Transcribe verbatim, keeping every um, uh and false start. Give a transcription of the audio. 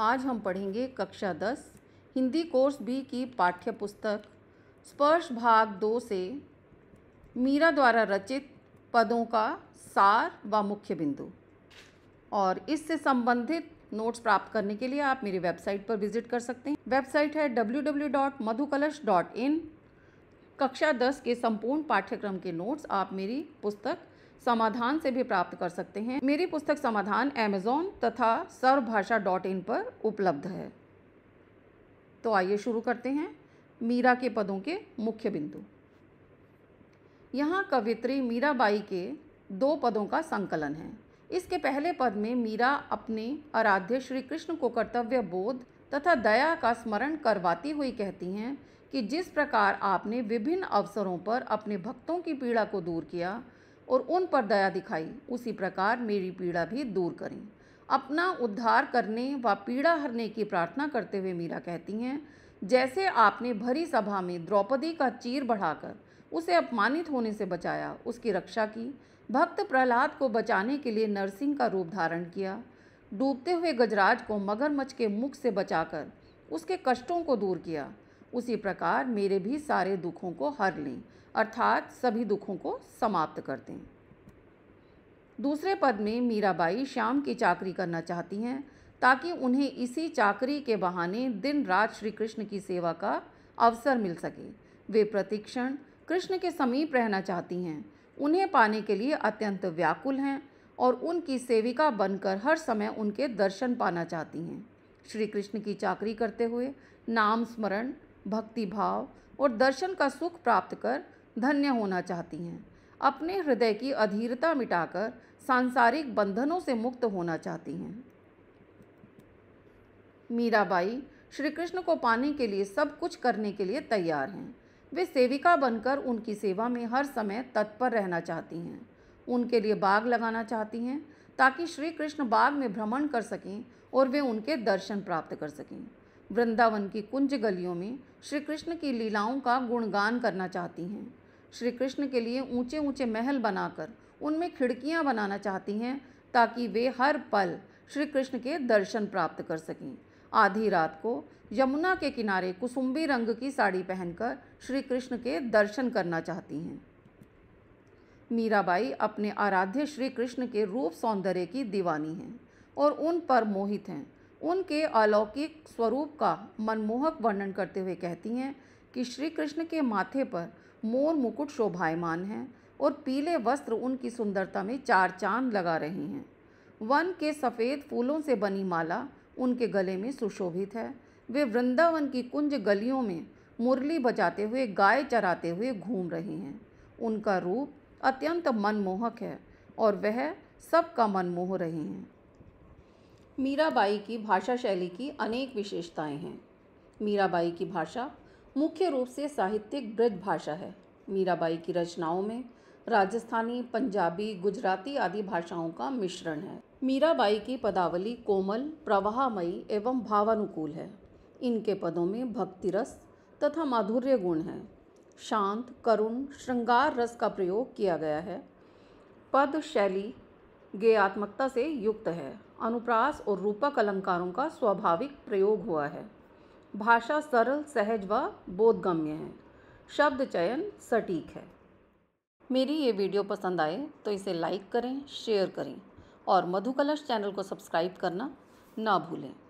आज हम पढ़ेंगे कक्षा दस हिंदी कोर्स बी की पाठ्य पुस्तक स्पर्श भाग दो से मीरा द्वारा रचित पदों का सार व मुख्य बिंदु, और इससे संबंधित नोट्स प्राप्त करने के लिए आप मेरी वेबसाइट पर विजिट कर सकते हैं। वेबसाइट है W W W dot Madhu Kalash dot इन। कक्षा दस के संपूर्ण पाठ्यक्रम के नोट्स आप मेरी पुस्तक समाधान से भी प्राप्त कर सकते हैं। मेरी पुस्तक समाधान अमेज़ॉन तथा सर्वभाषा डॉट इन पर उपलब्ध है। तो आइए शुरू करते हैं मीरा के पदों के मुख्य बिंदु। यहाँ कवित्री मीराबाई के दो पदों का संकलन है। इसके पहले पद में मीरा अपने आराध्य श्री कृष्ण को कर्तव्य बोध तथा दया का स्मरण करवाती हुई कहती हैं कि जिस प्रकार आपने विभिन्न अवसरों पर अपने भक्तों की पीड़ा को दूर किया और उन पर दया दिखाई, उसी प्रकार मेरी पीड़ा भी दूर करें। अपना उद्धार करने व पीड़ा हरने की प्रार्थना करते हुए मीरा कहती हैं, जैसे आपने भरी सभा में द्रौपदी का चीर बढ़ाकर उसे अपमानित होने से बचाया, उसकी रक्षा की, भक्त प्रहलाद को बचाने के लिए नरसिंह का रूप धारण किया, डूबते हुए गजराज को मगरमच्छ के मुख से बचाकर उसके कष्टों को दूर किया, उसी प्रकार मेरे भी सारे दुखों को हर लें, अर्थात सभी दुखों को समाप्त कर दें। दूसरे पद में मीराबाई श्याम की चाकरी करना चाहती हैं ताकि उन्हें इसी चाकरी के बहाने दिन रात श्री कृष्ण की सेवा का अवसर मिल सके। वे प्रतिक्षण कृष्ण के समीप रहना चाहती हैं, उन्हें पाने के लिए अत्यंत व्याकुल हैं और उनकी सेविका बनकर हर समय उनके दर्शन पाना चाहती हैं। श्री कृष्ण की चाकरी करते हुए नाम स्मरण, भक्ति भाव और दर्शन का सुख प्राप्त कर धन्य होना चाहती हैं। अपने हृदय की अधीरता मिटाकर सांसारिक बंधनों से मुक्त होना चाहती हैं। मीराबाई श्री कृष्ण को पाने के लिए सब कुछ करने के लिए तैयार हैं। वे सेविका बनकर उनकी सेवा में हर समय तत्पर रहना चाहती हैं। उनके लिए बाग लगाना चाहती हैं ताकि श्री कृष्ण बाग में भ्रमण कर सकें और वे उनके दर्शन प्राप्त कर सकें। वृंदावन की कुंज गलियों में श्री कृष्ण की लीलाओं का गुणगान करना चाहती हैं। श्री कृष्ण के लिए ऊंचे ऊंचे महल बनाकर उनमें खिड़कियां बनाना चाहती हैं ताकि वे हर पल श्री कृष्ण के दर्शन प्राप्त कर सकें। आधी रात को यमुना के किनारे कुसुम्बी रंग की साड़ी पहनकर श्री कृष्ण के दर्शन करना चाहती हैं। मीराबाई अपने आराध्य श्री कृष्ण के रूप सौंदर्य की दीवानी हैं और उन पर मोहित हैं। उनके अलौकिक स्वरूप का मनमोहक वर्णन करते हुए कहती हैं कि श्री कृष्ण के माथे पर मोर मुकुट शोभायमान हैं और पीले वस्त्र उनकी सुंदरता में चार चांद लगा रहे हैं। वन के सफ़ेद फूलों से बनी माला उनके गले में सुशोभित है। वे वृंदावन की कुंज गलियों में मुरली बजाते हुए गाय चराते हुए घूम रहे हैं। उनका रूप अत्यंत मनमोहक है और वह सबका मन मोह रहे हैं। मीराबाई की भाषा शैली की अनेक विशेषताएं हैं। मीराबाई की भाषा मुख्य रूप से साहित्यिक ब्रज भाषा है। मीराबाई की रचनाओं में राजस्थानी, पंजाबी, गुजराती आदि भाषाओं का मिश्रण है। मीराबाई की पदावली कोमल, प्रवाहमयी एवं भावानुकूल है। इनके पदों में भक्ति रस तथा माधुर्य गुण है। शांत, करुण, श्रृंगार रस का प्रयोग किया गया है। पद शैली गेयात्मकता से युक्त है। अनुप्रास और रूपक अलंकारों का स्वाभाविक प्रयोग हुआ है। भाषा सरल, सहज व बोधगम्य है। शब्द चयन सटीक है। मेरी ये वीडियो पसंद आए तो इसे लाइक करें, शेयर करें और मधु कलश चैनल को सब्सक्राइब करना ना भूलें।